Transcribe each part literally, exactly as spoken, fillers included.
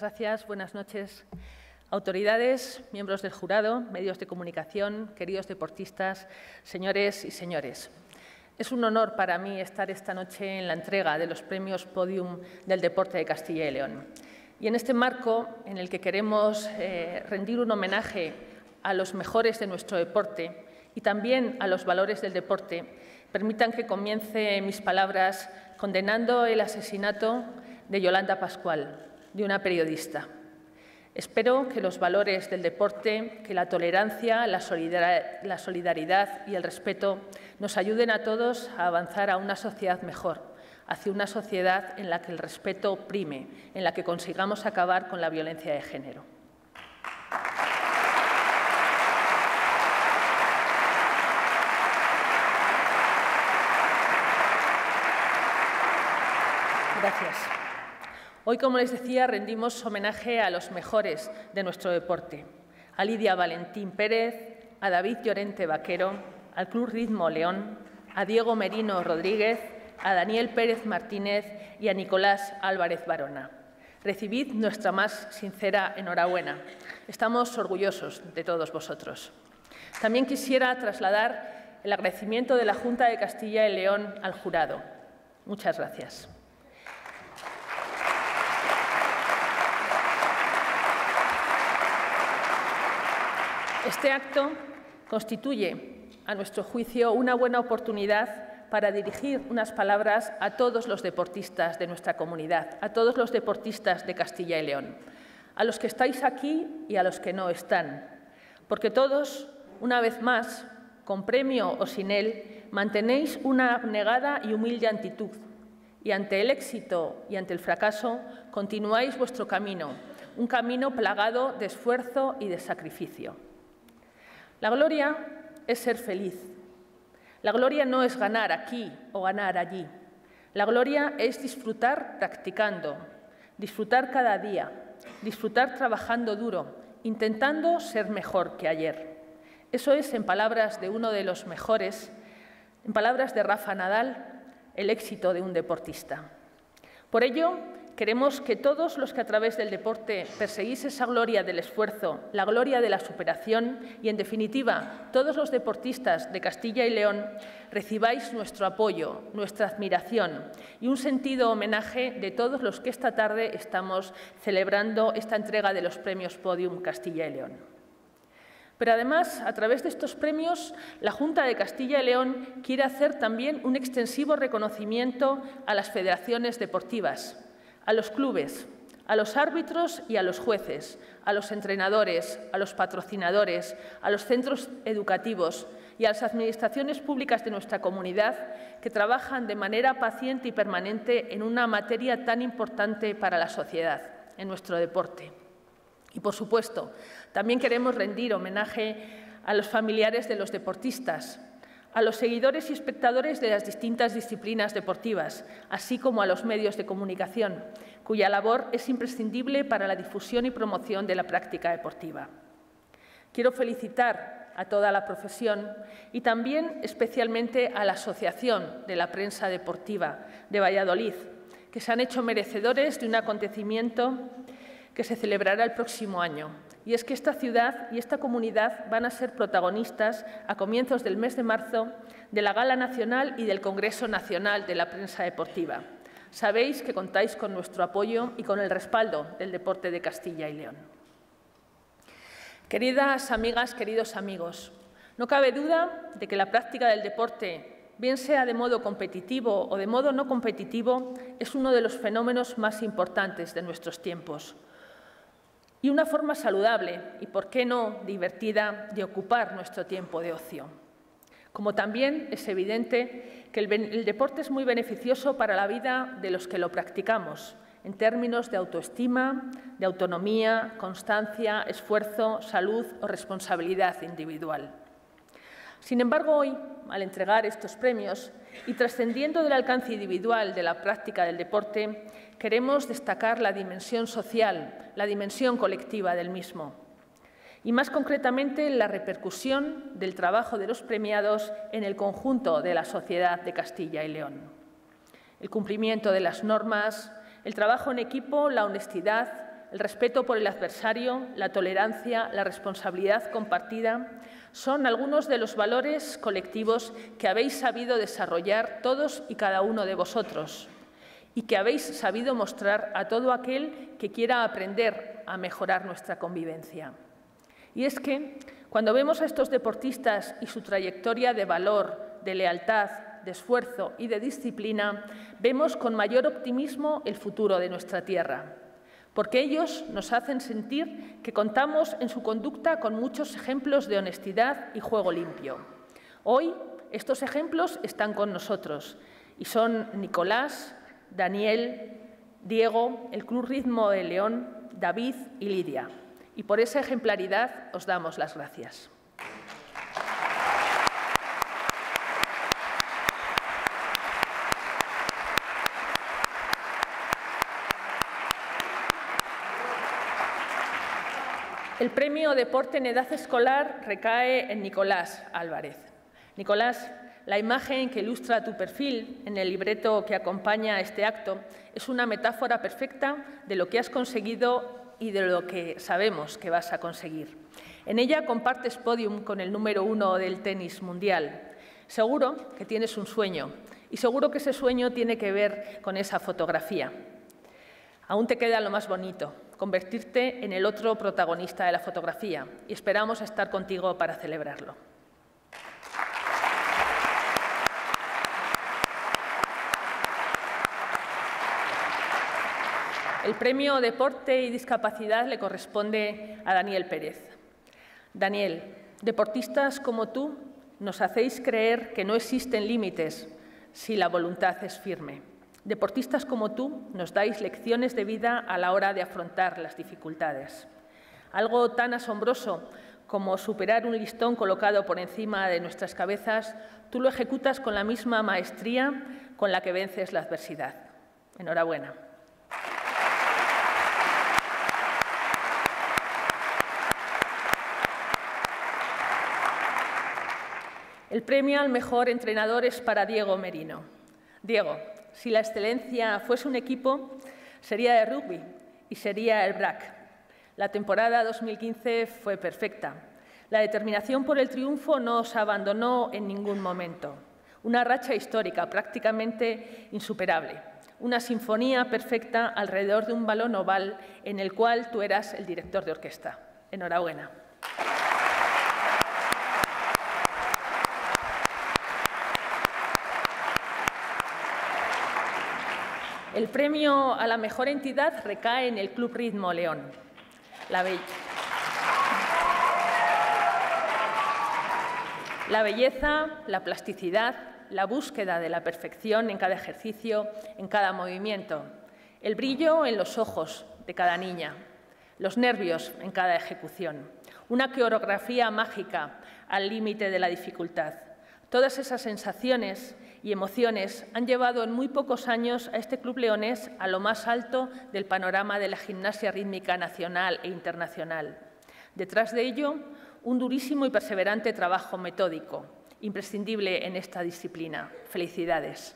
Gracias, buenas noches. Autoridades, miembros del jurado, medios de comunicación, queridos deportistas, señores y señores. Es un honor para mí estar esta noche en la entrega de los Premios Pódium del Deporte de Castilla y León. Y en este marco en el que queremos eh, rendir un homenaje a los mejores de nuestro deporte y también a los valores del deporte, permitan que comience mis palabras condenando el asesinato de Yolanda Pascual, de una periodista. Espero que los valores del deporte, que la tolerancia, la solidaridad y el respeto nos ayuden a todos a avanzar a una sociedad mejor, hacia una sociedad en la que el respeto prime, en la que consigamos acabar con la violencia de género. Gracias. Hoy, como les decía, rendimos homenaje a los mejores de nuestro deporte, a Lidia Valentín Pérez, a David Llorente Vaquero, al Club Ritmo León, a Diego Merino Rodríguez, a Daniel Pérez Martínez y a Nicolás Álvarez Barona. Recibid nuestra más sincera enhorabuena. Estamos orgullosos de todos vosotros. También quisiera trasladar el agradecimiento de la Junta de Castilla y León al jurado. Muchas gracias. Este acto constituye, a nuestro juicio, una buena oportunidad para dirigir unas palabras a todos los deportistas de nuestra comunidad, a todos los deportistas de Castilla y León, a los que estáis aquí y a los que no están, porque todos, una vez más, con premio o sin él, mantenéis una abnegada y humilde actitud, y ante el éxito y ante el fracaso continuáis vuestro camino, un camino plagado de esfuerzo y de sacrificio. La gloria es ser feliz. La gloria no es ganar aquí o ganar allí. La gloria es disfrutar practicando, disfrutar cada día, disfrutar trabajando duro, intentando ser mejor que ayer. Eso es, en palabras de uno de los mejores, en palabras de Rafa Nadal, el éxito de un deportista. Por ello, queremos que todos los que a través del deporte perseguís esa gloria del esfuerzo, la gloria de la superación y, en definitiva, todos los deportistas de Castilla y León recibáis nuestro apoyo, nuestra admiración y un sentido homenaje de todos los que esta tarde estamos celebrando esta entrega de los Premios Pódium Castilla y León. Pero además, a través de estos premios, la Junta de Castilla y León quiere hacer también un extensivo reconocimiento a las federaciones deportivas, a los clubes, a los árbitros y a los jueces, a los entrenadores, a los patrocinadores, a los centros educativos y a las administraciones públicas de nuestra comunidad que trabajan de manera paciente y permanente en una materia tan importante para la sociedad, en nuestro deporte. Y, por supuesto, también queremos rendir homenaje a los familiares de los deportistas, a los seguidores y espectadores de las distintas disciplinas deportivas, así como a los medios de comunicación, cuya labor es imprescindible para la difusión y promoción de la práctica deportiva. Quiero felicitar a toda la profesión y también especialmente a la Asociación de la Prensa Deportiva de Valladolid, que se han hecho merecedores de un acontecimiento que se celebrará el próximo año. Y es que esta ciudad y esta comunidad van a ser protagonistas a comienzos del mes de marzo de la Gala Nacional y del Congreso Nacional de la Prensa Deportiva. Sabéis que contáis con nuestro apoyo y con el respaldo del deporte de Castilla y León. Queridas amigas, queridos amigos, no cabe duda de que la práctica del deporte, bien sea de modo competitivo o de modo no competitivo, es uno de los fenómenos más importantes de nuestros tiempos. Y una forma saludable y, por qué no, divertida de ocupar nuestro tiempo de ocio. Como también es evidente que el, el deporte es muy beneficioso para la vida de los que lo practicamos, en términos de autoestima, de autonomía, constancia, esfuerzo, salud o responsabilidad individual. Sin embargo, hoy, al entregar estos premios y trascendiendo del alcance individual de la práctica del deporte, queremos destacar la dimensión social, la dimensión colectiva del mismo y, más concretamente, la repercusión del trabajo de los premiados en el conjunto de la sociedad de Castilla y León. El cumplimiento de las normas, el trabajo en equipo, la honestidad, el respeto por el adversario, la tolerancia, la responsabilidad compartida, son algunos de los valores colectivos que habéis sabido desarrollar todos y cada uno de vosotros y que habéis sabido mostrar a todo aquel que quiera aprender a mejorar nuestra convivencia. Y es que, cuando vemos a estos deportistas y su trayectoria de valor, de lealtad, de esfuerzo y de disciplina, vemos con mayor optimismo el futuro de nuestra tierra, porque ellos nos hacen sentir que contamos en su conducta con muchos ejemplos de honestidad y juego limpio. Hoy, estos ejemplos están con nosotros y son Nicolás, Daniel, Diego, el Club Ritmo de León, David y Lidia. Y por esa ejemplaridad os damos las gracias. El premio Deporte en Edad Escolar recae en Nicolás Álvarez. Nicolás, la imagen que ilustra tu perfil en el libreto que acompaña este acto es una metáfora perfecta de lo que has conseguido y de lo que sabemos que vas a conseguir. En ella compartes podium con el número uno del tenis mundial. Seguro que tienes un sueño y seguro que ese sueño tiene que ver con esa fotografía. Aún te queda lo más bonito, convertirte en el otro protagonista de la fotografía, y esperamos estar contigo para celebrarlo. El premio Deporte y Discapacidad le corresponde a Daniel Pérez. Daniel, deportistas como tú nos hacéis creer que no existen límites si la voluntad es firme. Deportistas como tú nos dais lecciones de vida a la hora de afrontar las dificultades. Algo tan asombroso como superar un listón colocado por encima de nuestras cabezas, tú lo ejecutas con la misma maestría con la que vences la adversidad. Enhorabuena. El premio al mejor entrenador es para Diego Merino. Diego, si la excelencia fuese un equipo, sería el rugby y sería el Brac. La temporada dos mil quince fue perfecta. La determinación por el triunfo no os abandonó en ningún momento. Una racha histórica, prácticamente insuperable. Una sinfonía perfecta alrededor de un balón oval en el cual tú eras el director de orquesta. Enhorabuena. El premio a la mejor entidad recae en el Club Ritmo León. La, be- la belleza, la plasticidad, la búsqueda de la perfección en cada ejercicio, en cada movimiento, el brillo en los ojos de cada niña, los nervios en cada ejecución, una coreografía mágica al límite de la dificultad. Todas esas sensaciones y emociones han llevado en muy pocos años a este club leonés a lo más alto del panorama de la gimnasia rítmica nacional e internacional. Detrás de ello, un durísimo y perseverante trabajo metódico, imprescindible en esta disciplina. Felicidades.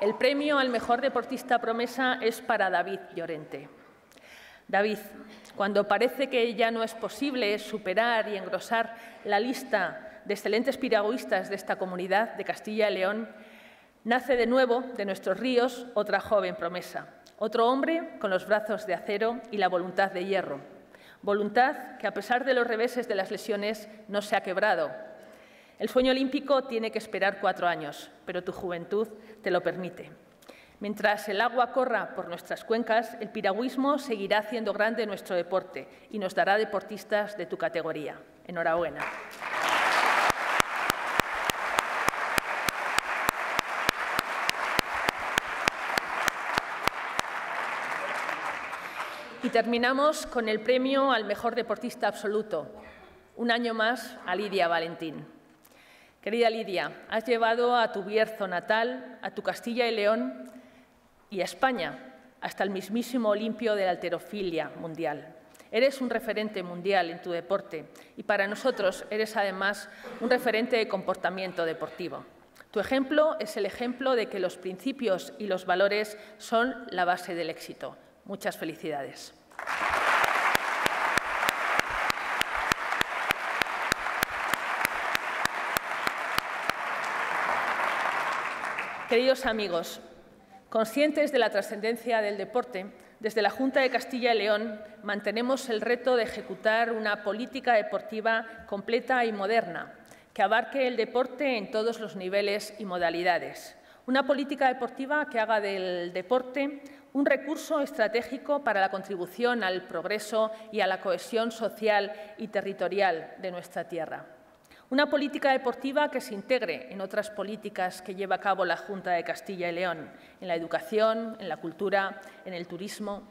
El premio al mejor deportista promesa es para David Llorente. David, cuando parece que ya no es posible superar y engrosar la lista de excelentes piragüistas de esta comunidad de Castilla y León, nace de nuevo de nuestros ríos otra joven promesa, otro hombre con los brazos de acero y la voluntad de hierro, voluntad que a pesar de los reveses de las lesiones no se ha quebrado. El sueño olímpico tiene que esperar cuatro años, pero tu juventud te lo permite. Mientras el agua corra por nuestras cuencas, el piragüismo seguirá haciendo grande nuestro deporte y nos dará deportistas de tu categoría. Enhorabuena. Y terminamos con el premio al mejor deportista absoluto. Un año más a Lidia Valentín. Querida Lidia, has llevado a tu Bierzo natal, a tu Castilla y León, y a España, hasta el mismísimo Olimpio de la Halterofilia Mundial. Eres un referente mundial en tu deporte y para nosotros eres además un referente de comportamiento deportivo. Tu ejemplo es el ejemplo de que los principios y los valores son la base del éxito. Muchas felicidades. Queridos amigos, conscientes de la trascendencia del deporte, desde la Junta de Castilla y León mantenemos el reto de ejecutar una política deportiva completa y moderna, que abarque el deporte en todos los niveles y modalidades. Una política deportiva que haga del deporte un recurso estratégico para la contribución al progreso y a la cohesión social y territorial de nuestra tierra. Una política deportiva que se integre en otras políticas que lleva a cabo la Junta de Castilla y León, en la educación, en la cultura, en el turismo.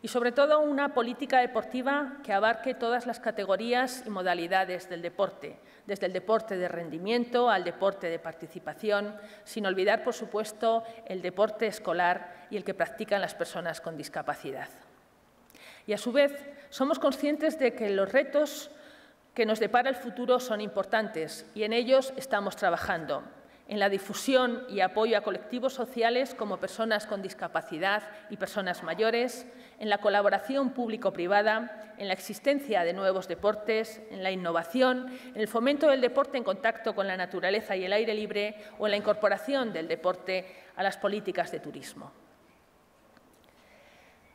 Y, sobre todo, una política deportiva que abarque todas las categorías y modalidades del deporte, desde el deporte de rendimiento al deporte de participación, sin olvidar, por supuesto, el deporte escolar y el que practican las personas con discapacidad. Y, a su vez, somos conscientes de que los retos que nos depara el futuro son importantes y en ellos estamos trabajando. En la difusión y apoyo a colectivos sociales como personas con discapacidad y personas mayores, en la colaboración público-privada, en la existencia de nuevos deportes, en la innovación, en el fomento del deporte en contacto con la naturaleza y el aire libre o en la incorporación del deporte a las políticas de turismo.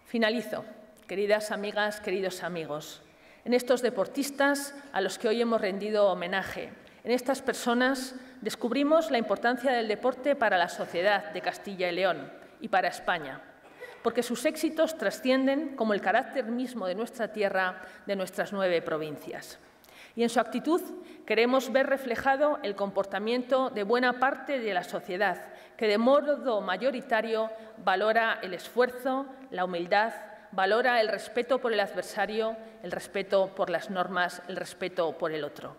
Finalizo, queridas amigas, queridos amigos, en estos deportistas a los que hoy hemos rendido homenaje, en estas personas descubrimos la importancia del deporte para la sociedad de Castilla y León y para España, porque sus éxitos trascienden como el carácter mismo de nuestra tierra, de nuestras nueve provincias. Y en su actitud queremos ver reflejado el comportamiento de buena parte de la sociedad, que de modo mayoritario valora el esfuerzo, la humildad, valora el respeto por el adversario, el respeto por las normas, el respeto por el otro.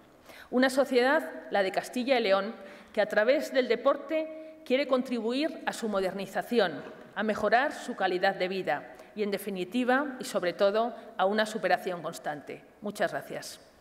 Una sociedad, la de Castilla y León, que a través del deporte quiere contribuir a su modernización, a mejorar su calidad de vida y, en definitiva y sobre todo, a una superación constante. Muchas gracias.